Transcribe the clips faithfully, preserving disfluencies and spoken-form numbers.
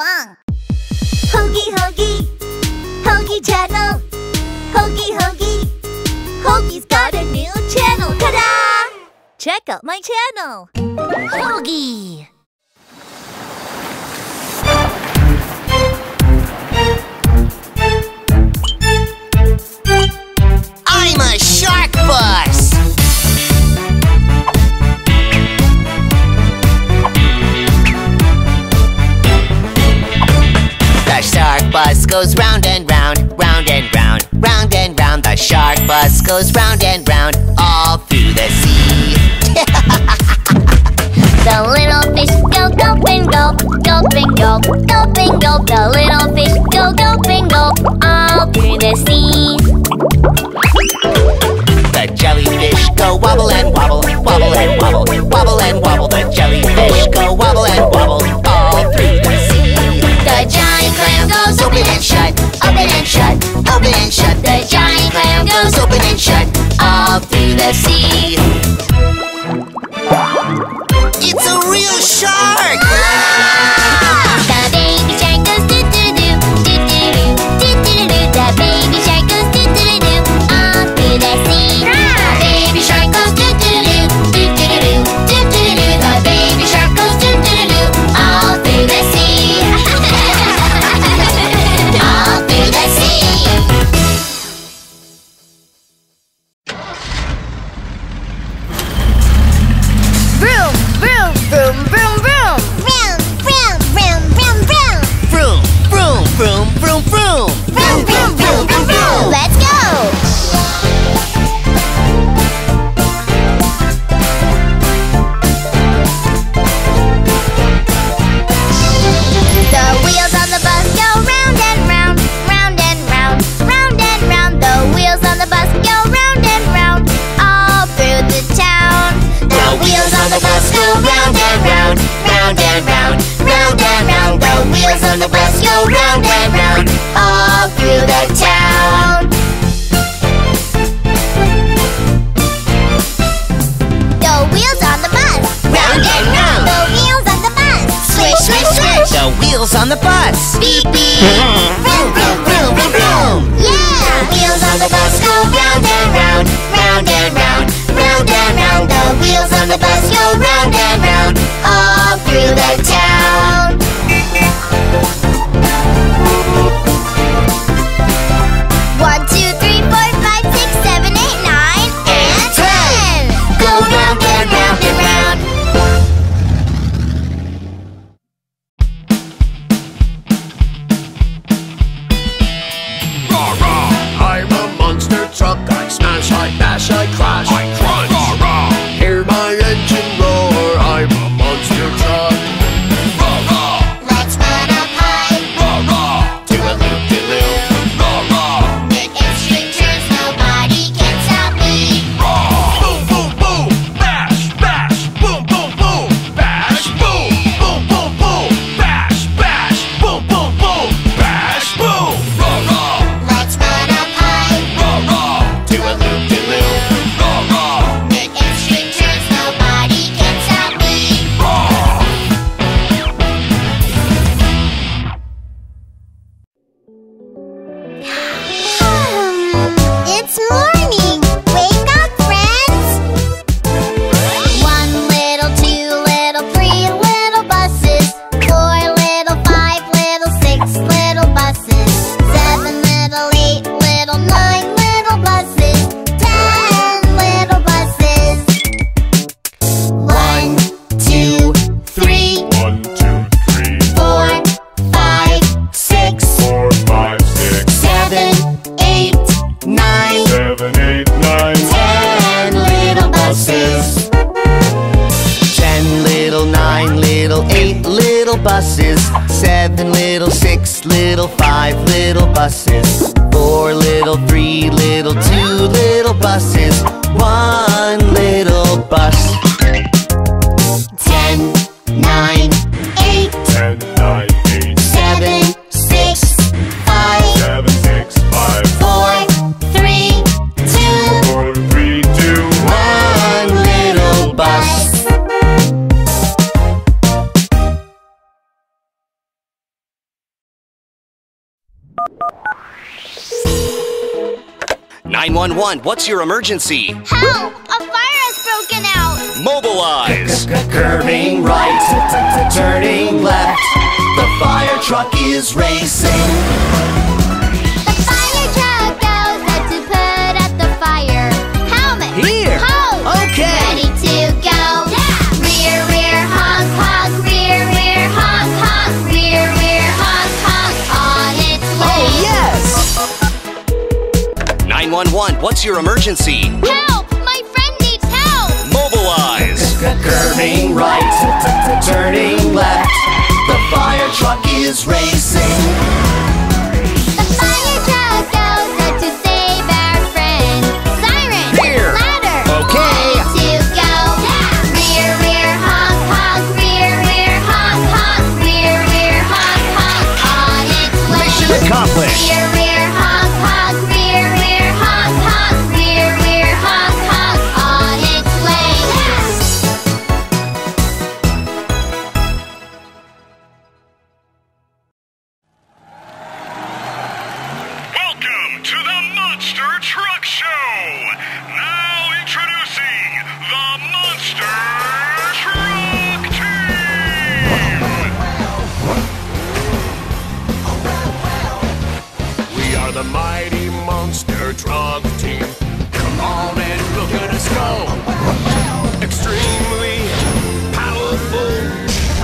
Pinkfong. Hogi Hogi, Hogi channel. Hogi Hogi, Hogi's got a new channel. Ta-da! Check out my channel, Hogi. I'm a shark bus. The shark bus goes round and round, round and round, round and round. The shark bus goes round and round, all through the sea. The little fish go gulp and gulp, gulp and gulp, gulp and gulp. The little fish go gulp and gulp, all through the sea. The jellyfish go wobble and wobble, wobble and wobble, wobble and wobble. The jellyfish go wobble and wobble, all through the sea. The giant clam goes open and shut, open and shut, open and shut. The giant clam goes open and shut, all through the sea. It's a real shark! Ah! The baby shark goes doo-doo-doo, doo-doo-doo, doo-doo-doo. The baby shark goes doo-doo-doo, all through the sea. The baby shark goes doo-doo-doo, doo-doo-doo, doo-doo-doo. The baby shark goes doo-doo-doo, all through the sea. All through the sea. Vroom, vroom, vroom. Vroom, vroom, vroom, vroom, vroom. Vroom, vroom, vroom, vroom, vroom. Vroom, vroom, vroom, vroom, vroom. Let's go! The wheels on the bus go round and round, round and round, round and round. The wheels on the bus go round and round, all through the town. The wheels on the bus go round and round, round and round, round and round. The wheels on the bus go round and round, all through the town. The wheels on the bus, round and round. The wheels on the bus, swish, swish, swish. The wheels on the bus, beep, beep. Vroom, vroom, vroom, vroom, vroom. Yeah! The wheels on the bus go round and round, round and round, round and round. The wheels on the bus go round and round, all through the town. One, two, three, four, five, six, seven, eight, nine, and ten. Go round and round and round. Rah, rah. I'm a monster truck. I smash, I bash, I crash, I crunch. Rah, rah. Hear my engine roar, I'm a monster truck. Rah-rah! Let's run up high. Rah-rah! Do a loop-de-loop. Rah-rah! Making straight turns, nobody can stop me. Rah! Boom, boom, boom! Bash, bash! Boom, boom, boom! Bash, boom! Boom, boom, boom! Bash, bash! Boom, boom, boom! Bash, boom! Rah-rah! Let's run up high. Rah-rah! Do a loop-de-loop. Rah-rah! nine one one, what's your emergency? Help! A fire has broken out! Mobilize! Curving right, turning left, the fire truck is racing. The fire truck goes out to put out the fire. Helmet! Here! Ho! Okay! Ready to go! Yeah! Rear, rear, honk, honk, rear, rear, honk, honk, rear, rear, honk, honk, on its way! Oh, yes! nine one one, what's your emergency? Help! My friend needs help! Mobilize! Curving right, turning left, the fire truck is racing. The fire truck goes out to save our friend. Siren! Rear! Ladder! Okay! Ready to go! Yeah! Rear, rear, honk, honk, rear, rear, honk, honk, rear, rear, honk, honk, on its way! Mission accomplished! Rear, rear, honk, honk, rear, rear, honk, honk, rear, rear, honk, honk, on its way! Welcome to the Monster Truck Show! Now introducing the Monster Truck Team! We are the mighty Monster Truck Team. Come on and look at us go. Extremely powerful,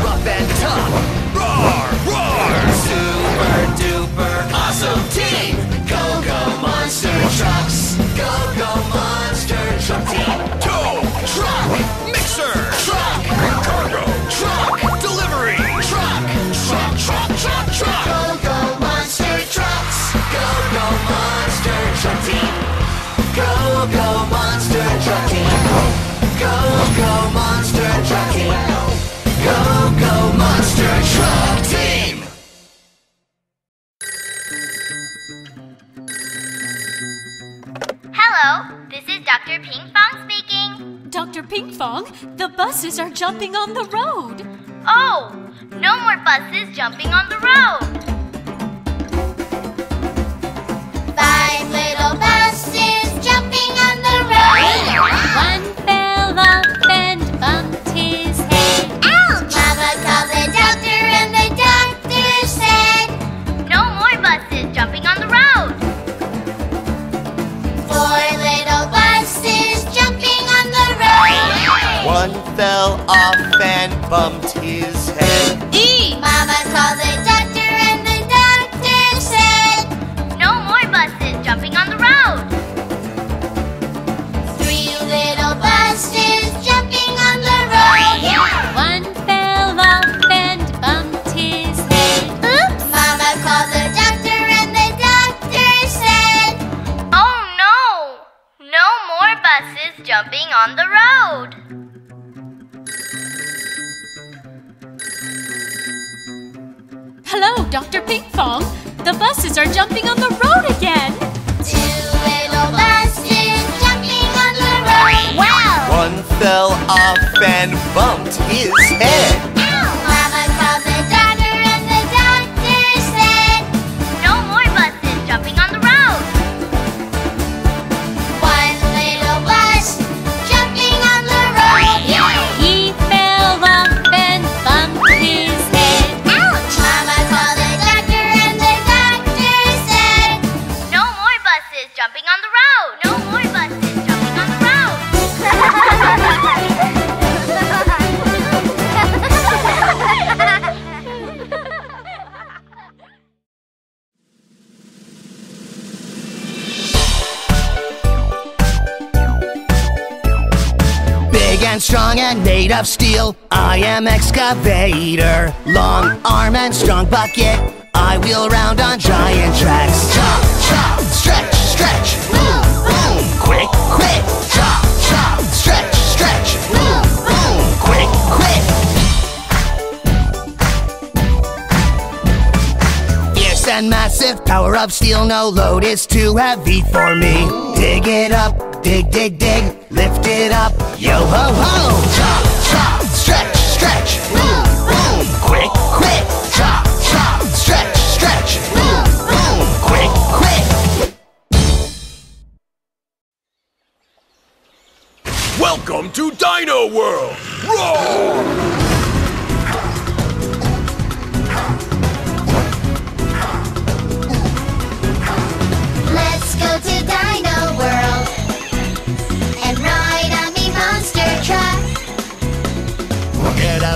rough and tough. Roar, roar! Super duper awesome team. Go go monster trucks. Go go monster truck team. Tow, truck, mixer, truck, cargo, truck, delivery, truck, truck, truck, truck, truck. Go go monster trucks. Go go monster truck team. Go go monster truck team. Go go monster truck team. Go go monster truck team. Hello, this is Doctor Pinkfong speaking. Doctor Pinkfong, the buses are jumping on the road. Oh, no more buses jumping on the road. Five little buses jumping on the road. One fell off and bumped his head. Ouch! Mama called the doctor and the doctor said, No more buses jumping on the road. Four little buses jumping on the road. One fell off and bumped his head. E! Mama called the doctor and the doctor said, No more buses jumping on the road. Three little buses jumping on the road. One fell off and bumped his head. Oops! Mama called the doctor and the doctor said, Oh no! No more buses jumping on the road. Hello, Doctor Pinkfong. The buses are jumping on the road again. Two little buses jumping on the road. Wow! One fell off and bumped his head. Ow! Mama called the doctor and the doctor said, No more buses jumping on the road. One little bus jumping on the road. He fell off and bumped his head. Ouch! Mama called the doctor and the doctor said, No more buses jumping on the road. No more buses jumping on the road. Big and strong and made of steel, I am excavator. Long arm and strong bucket, I wheel round on giant tracks. Chop, chop, stretch, stretch, boom, boom. Quick, quick, chop, chop, stretch, stretch, boom, boom. Quick, quick. Fierce and massive power of steel, no load is too heavy for me. Dig it up, dig, dig, dig, lift it up, yo ho ho. Chop, chop, stretch, stretch, boom, boom. Quick, quick, chop, chop, stretch, stretch, boom, boom. Welcome to Dino World! Roar!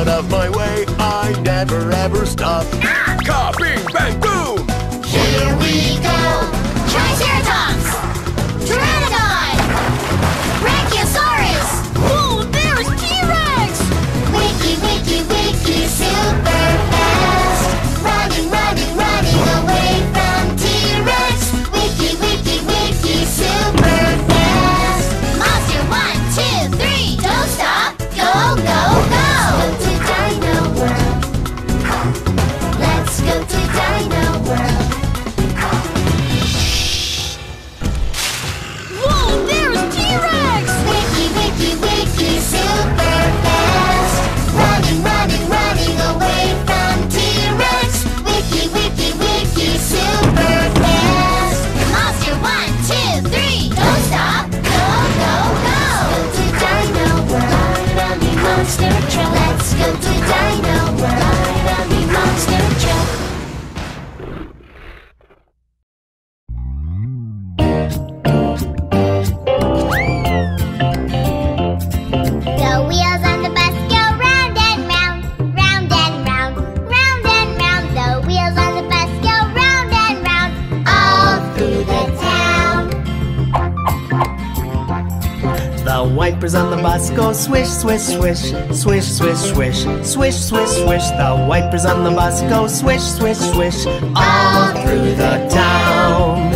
Out of my way, I never ever stop. Ah! Ka, bing, bang, boom! Here we go! Triceratops! Pteranodon! Brachiosaurus! Whoa, there's T-Rex! Wiki, wiki, wiki, super fast! Running, running, running away from T-Rex! Wiki, wiki, wiki, super fast! Monster one, two, three, don't stop! Go, go, go! Wipers on the bus go swish, swish, swish, swish, swish, swish, swish, swish, swish. The wipers on the bus go swish, swish, swish, all through the town.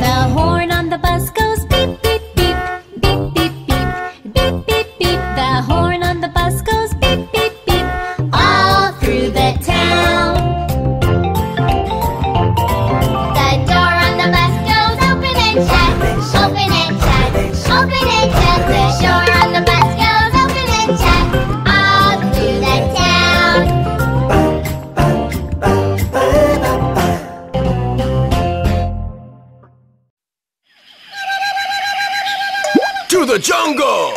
The horn on the bus goes beep, beep, beep, beep, beep, beep, beep, beep, beep. The horn on the bus goes beep, beep, beep, all through the town. The jungle!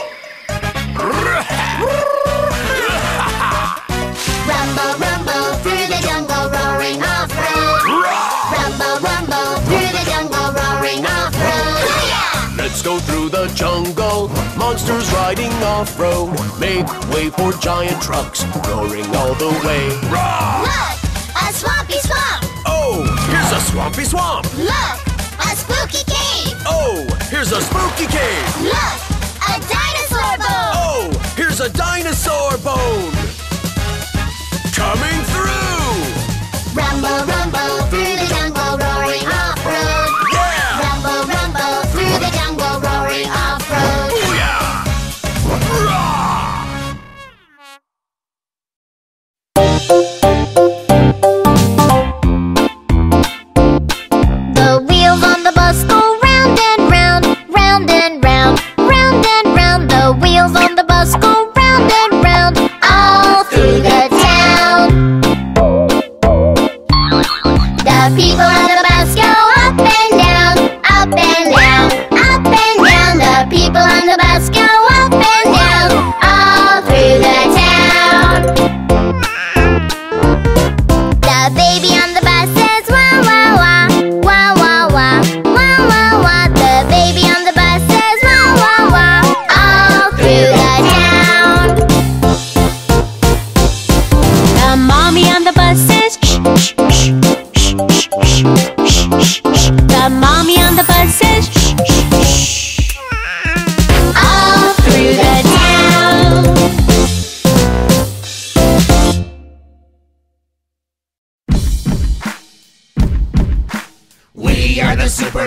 Rumble, rumble through the jungle, roaring off-road. Rumble, rumble through the jungle, roaring off-road. Let's go through the jungle, monsters riding off-road. Make way for giant trucks, roaring all the way. Look, a swampy swamp! Oh, here's a swampy swamp! Look! A spooky cave! Oh, here's a spooky cave! Look! A dinosaur bone! Oh, here's a dinosaur bone! Coming through! Rumble, rumble, through the jungle, roaring off-road! Yeah! Rumble, rumble, through the jungle, roaring off-road! Booyah! Rah!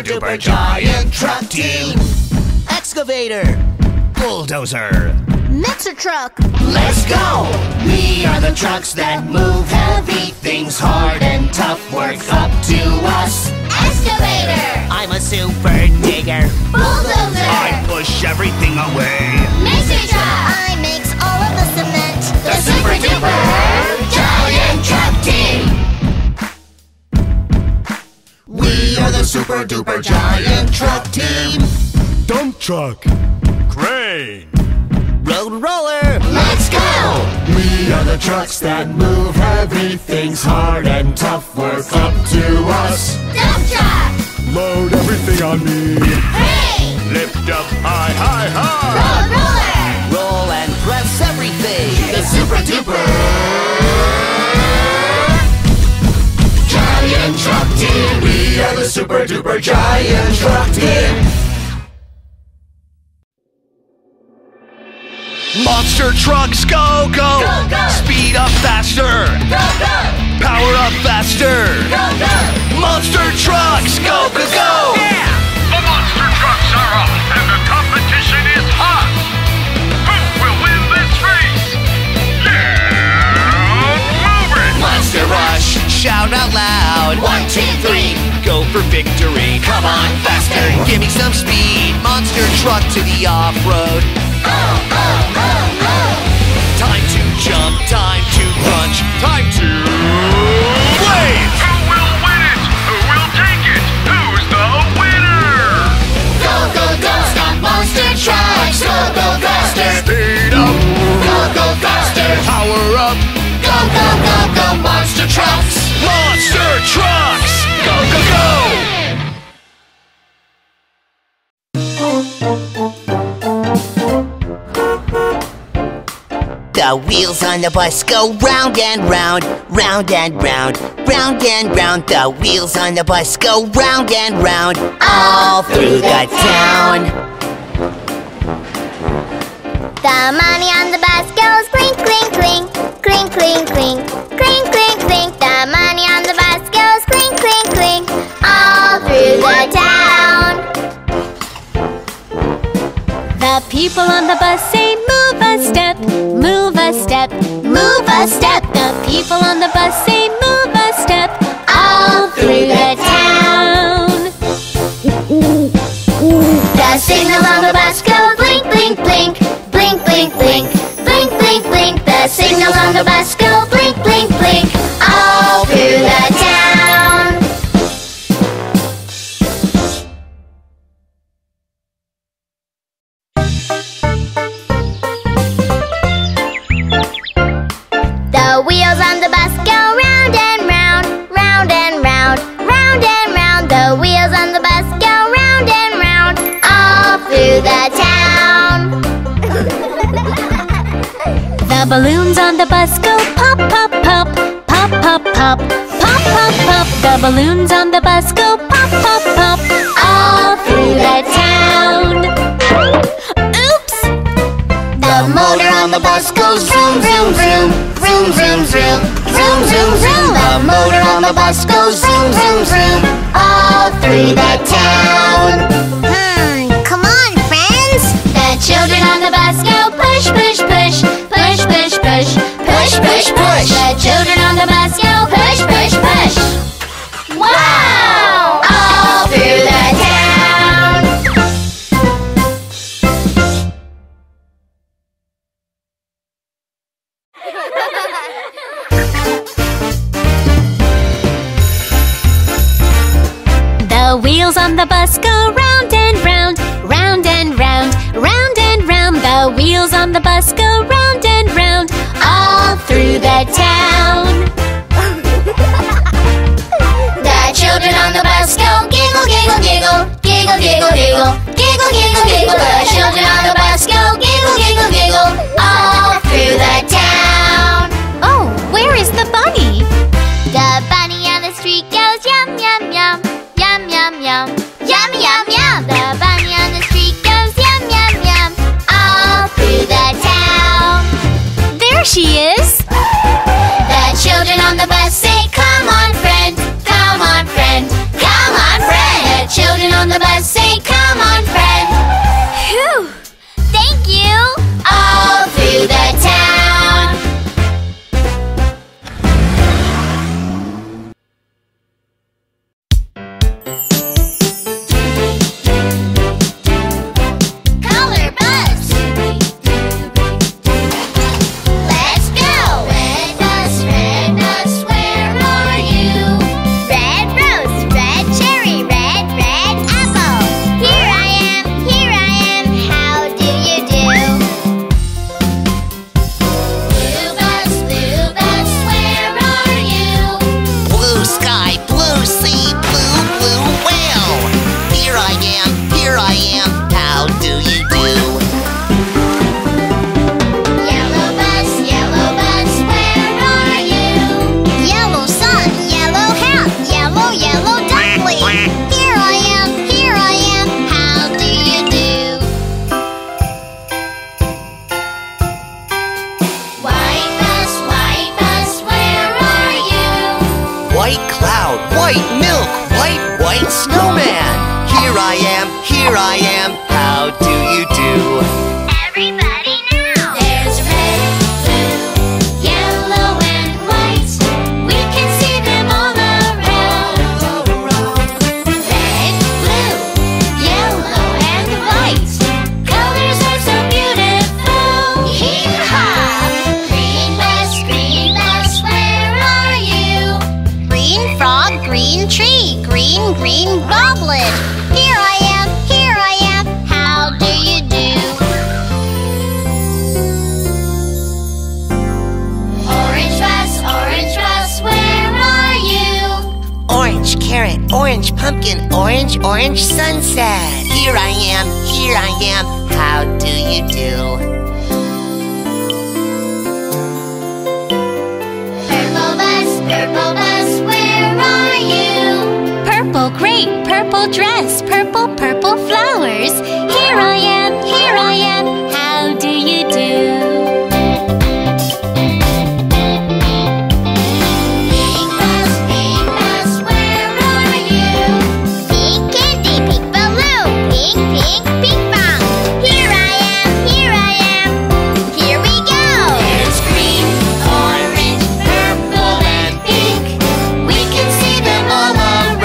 Super giant truck team. Excavator. Bulldozer. Mixer truck. Let's go! We are the trucks that move heavy things, hard and tough work up to us. Excavator. I'm a super digger. Bulldozer. I push everything away. Mixer truck. I mix all of the cement. The, the super, super duper giant truck team. We are the super super duper giant truck team. Dump truck. Crane. Road roller. Let's go! We are the trucks that move heavy things hard and tough. Work up to us. Dump truck. Load everything on me. Hey! Lift up high, high, high. Road roller. Roll and press everything. The super duper giant truck team. We are the super duper giant truck team. Monster trucks, go, go! Go, go! Speed up faster! Go, go! Power up faster! Go, go! Monster trucks, go, go, go! Yeah! The monster trucks are up, and the competition is hot! Who will win this race? Yeah! Move it! Monster rush! Shout out loud! One, two, three! Go for victory! Come on, faster! Give me some speed! Monster truck to the off-road! Oh, oh, oh, oh. Time to jump, time to punch, time to wave! Who will win it? Who will take it? Who's the winner? Go, go, go, stop monster trucks! Go, go, faster! Speed up! Go, go, faster! Power up! Go, go, go, go, monster trucks! Monster trucks! Go, go, go! The wheels on the bus go round and round, round and round, round and round. The wheels on the bus go round and round, all through the town. The money on the bus goes clink, clink, clink, clink, clink, clink, clink, clink, clink. The money on the bus goes clink, clink, clink, all through the town. The people on the bus say, move a step, move a step, move a step. The people on the bus say, move a step, all through the town. The signal on the bus goes blink, blink, blink, blink, blink, blink, blink, blink, blink. The signal on the bus goes blink, blink, blink, all through the town. Balloons on the bus go pop, pop, pop, pop, pop, pop, pop, pop, pop. The balloons on the bus go pop, pop, pop, all through the town. Oops! The motor on the bus goes vroom, vroom, vroom, vroom, vroom, vroom, vroom, vroom, vroom. The motor on the bus goes vroom, vroom, vroom, all through the town. Hmm, come on, friends! The children on the bus go push, push, push. Push, push, push, push, push. The children on the bus go push, push, push. Wow! All through the town. The wheels on the bus go round and round, round and round, round and round. The wheels on the bus go round and all through the town. The children on the bus go giggle, giggle, giggle, giggle, giggle, giggle, giggle, giggle, giggle. The children on the bus go giggle, giggle, giggle, all through the town. Oh, where is the bunny? The bunny on the street goes yum, yum, yum, yum, yum, yum, yum, yum, yum. The bunny on the street goes yum, yum, yum, all through the town. white milk, white, white snowman. Here I am, here I am, how do you do? Green Goblin! Here I am! Here I am! How do you do? Orange bus! Orange bus! Where are you? Orange carrot! Orange pumpkin! Orange, orange sunset! Here I am! Here I am! How do you do? Great purple dress, purple, purple flowers. Here I am, here I am. How do you do? Pink bus, pink bus, where are you? Pink candy, pink balloon, pink, pink, pink bong. Here I am, here I am. Here we go. There's green, orange, purple, and pink. We can see them all around.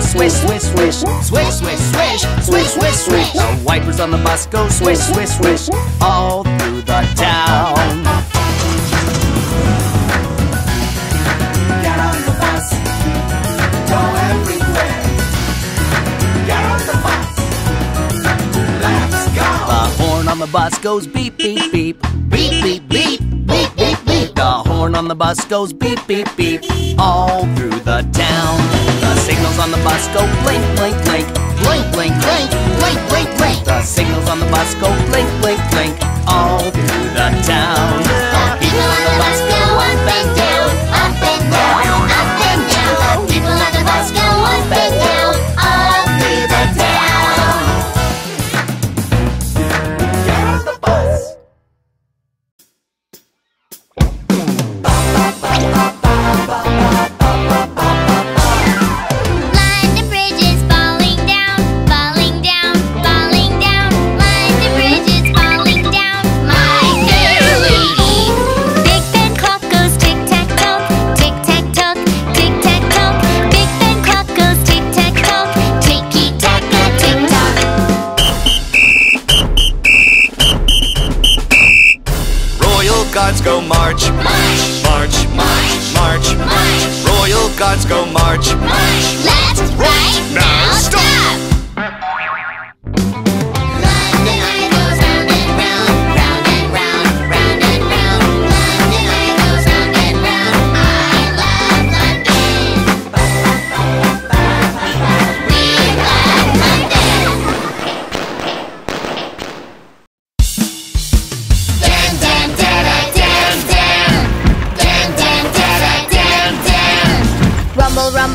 Swish, swish, swish, all through the town. Get on the bus, go everywhere. Get on the bus, let's go. The horn on the bus goes beep, beep, beep. Beep, beep, beep, beep, beep, beep. The horn on the bus goes beep, beep, beep, all through the town. The signals on the bus go blink, blink, blink. Blink, blink, blink, blink, blink, blink. The signals on the bus go blink, blink, blink, all through the town. The people on the bus go up and down, up and down, up and down. The people on the bus go up and down, all through the town. Get on the bus. Ba, ba, ba, ba, ba, ba, ba, ba, ba. Line the bridges.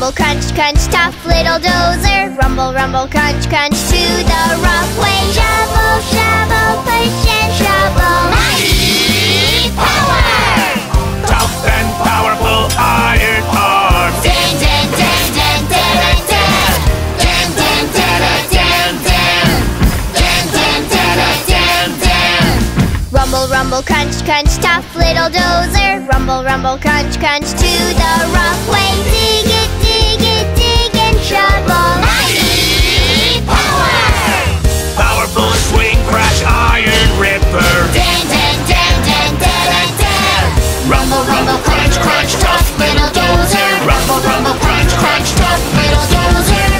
Rumble, crunch, crunch, tough little dozer. Rumble, rumble, crunch, crunch to the rough way. Shovel, shovel, push and shovel. Mighty power! Tough and powerful iron arms. Ding, ding, ding, ding, ding, ding. Ding, ding, ding, ding, ding. Ding, ding, ding, ding. Rumble, rumble, crunch, crunch, tough little dozer. Rumble, rumble, crunch, crunch to the rough way. Dig it, dig it, dig and shovel. Mighty power! Powerful swing, crash, iron ripper. Ding, ding, ding, ding, ding, ding. Rumble, rumble, crunch, crunch, tough little dozer. Rumble, rumble, crunch, crunch, tough little dozer.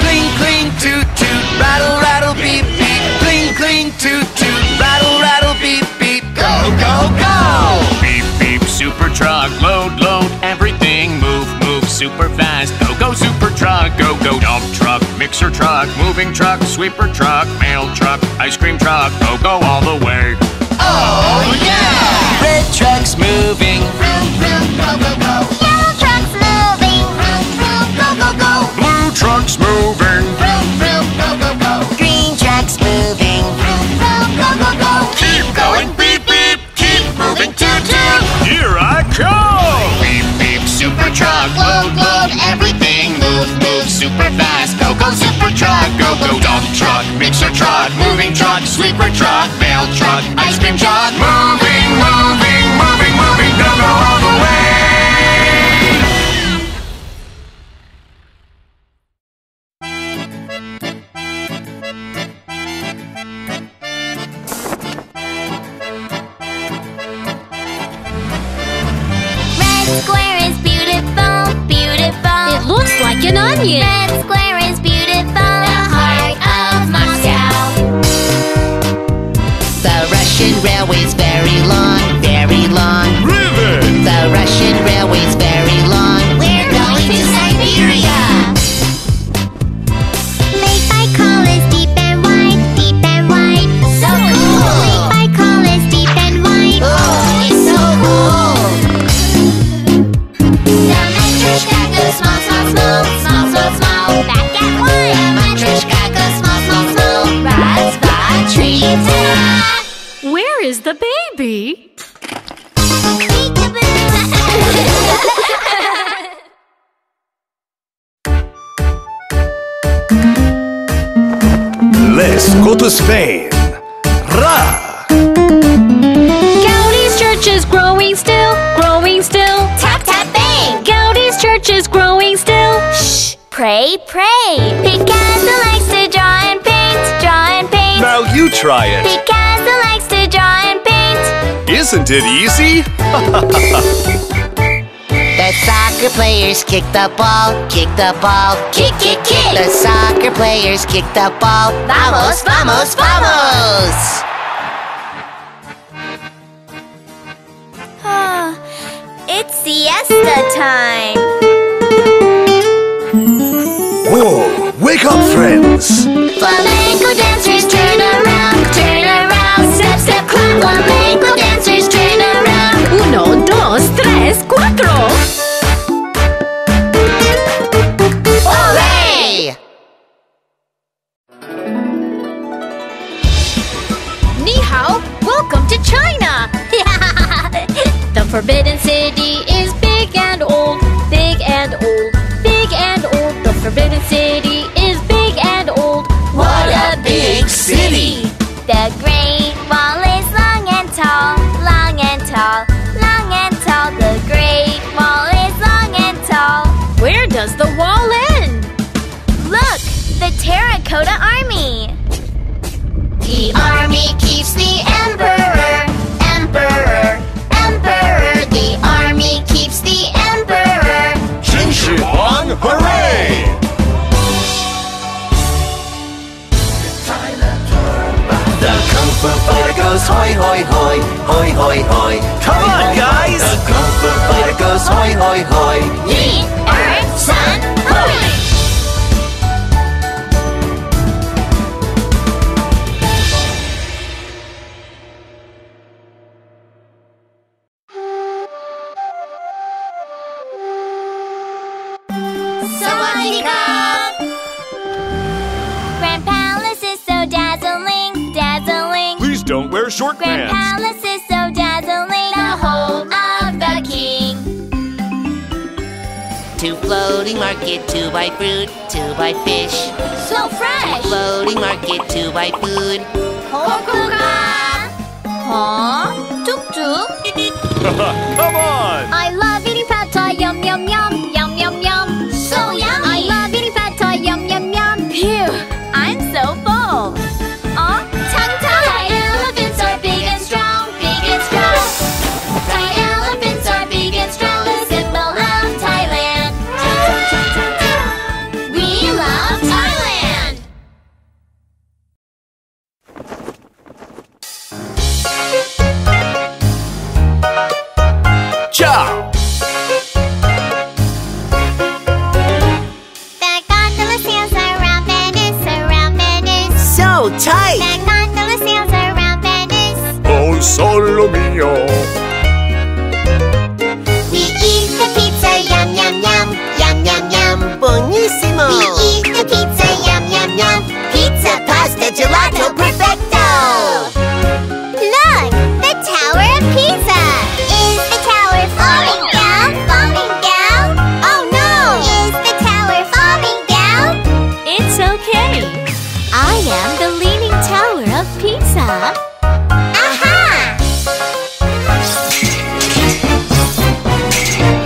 Cling, cling, toot, toot, rattle, rattle, beep, beep. Cling, cling, toot, toot, rattle, rattle. Beep, beep, go, go, go! Beep, beep, super truck, load, load, everything. Move, move, super fast, go, go, super truck. Go, go, dump truck, mixer truck, moving truck, sweeper truck, mail truck, ice cream truck. Go, go, all the way. Oh, yeah! Red truck's moving, vroom, vroom, go, go, go. Yellow truck's moving, vroom, vroom, go, go, go. Blue truck's moving, vroom, vroom, go, go, go. Green truck's moving, vroom, vroom, go, go, go. Keep going, beep, beep, keep moving, toot, toot. Here I come! Beep, beep, super truck, load, load, everything. Move, move, super fast, go, go, super truck. Go, go, dump truck, mixer truck, moving truck, sweeper truck, mail truck, ice cream truck. Moving, moving, moving, moving, go, go, all the way. It looks like an onion. Red square is beautiful. The heart of Moscow. The Russian railway's very long, very long. River! The Russian railway's very long. We're going to Siberia. Lake Baikal is deep and wide, deep and wide. So cool! Lake Baikal is deep and wide. Oh, it's so cool! The Matryoshka goes small, small, small, small, small, small. Back at one. The Matryoshka goes small, small, small. Razva treats. Where is the baby? Let's go to Spain. Ra! Gaudi's church is growing still, growing still. Tap, tap, bang! Gaudi's church is growing still. Shh! Pray, pray. Picasso likes to draw and paint, draw and paint. Now you try it. Picasso likes to draw and paint. Isn't it easy? The soccer players kick the ball, kick the ball, kick, kick, kick. The soccer players kick the ball. Vamos, vamos, vamos! Oh, it's siesta time. Whoa, wake up, friends! Flamenco dancers, turn around, turn around. Step, step, clap. Flamenco dancers, turn around. Uno, dos, tres, cuatro. China! The Forbidden City is big and old, big and old, big and old. The Forbidden City is big and old. What a big city! The Great Wall is long and tall, long and tall, long and tall. The Great Wall is long and tall. Where does the wall end? Look! The Terracotta Army! The army keeps the emperor, emperor, emperor. The army keeps the emperor. Qin Shi Huang, hooray! The Kung Fu Fighter goes hoi, hoi, hoi, hoi, hoi, hoi. Come on, guys! The Kung Fu Fighter goes hoi, hoi, hoi. Ye are Sun Hoi! lollipop. Grand Palace is so dazzling, dazzling. Please don't wear short Grand pants. Grand Palace is so dazzling, the home of the king. To floating market to buy fruit, to buy fish. So fresh! To floating market to buy food. Coca Cola! Huh? Tuk tuk? Come on! I love eating pad thai, yum yum yum, yum yum yum. So yummy! I love eating pad thai, yum yum yum. Phew! I'm so full. Aw, tongue tie! Thai elephants are big and strong, big and strong. Thai elephants are big and strong, the symbol of Thailand. We love Thailand! Ciao! The gondola sails around Venice, around Venice. So tight! The gondola sails around Venice. Oh, solo mio! We eat the pizza, yum, yum, yum. Yum, yum, yum. Buonissimo! We eat the pizza, yum, yum, yum. Pizza, pasta, gelato, perfecto! Look! The Tower of Pisa! Is the tower falling down? Falling down? Oh no! Is the tower falling down? It's okay. I am the Leaning Tower of Pisa. Aha!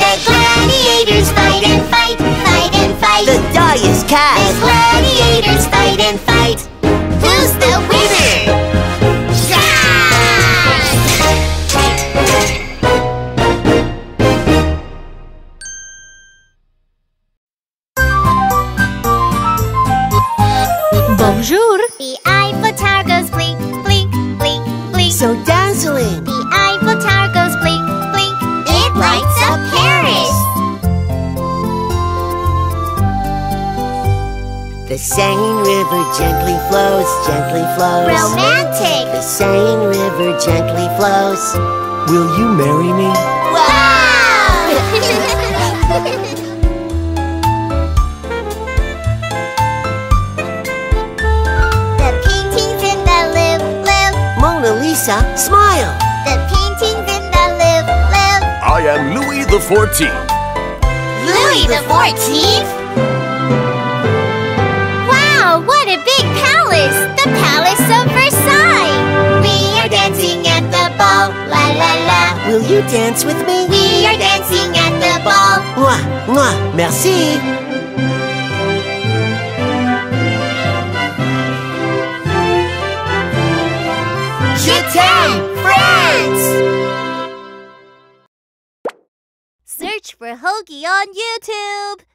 The gladiators fight and fight, fight and fight. The die is cast. The gladiators fight and fight. Who's the winner? Bonjour! The Eiffel Tower goes blink, blink, blink, blink. So dazzling! The Eiffel Tower goes blink, blink. It lights up Paris! The Seine River gently flows, gently flows. Romantic! The Seine River gently flows. Will you marry me? Wow! Mona Lisa, smile! The paintings in the Louvre, Louvre. I am Louis the Fourteenth. Louis the Fourteenth? Wow, what a big palace! The Palace of Versailles! We are dancing at the ball, la la la. Will you dance with me? We are dancing at the ball. Mwah, mwah, merci! France! Search for Hogi on YouTube!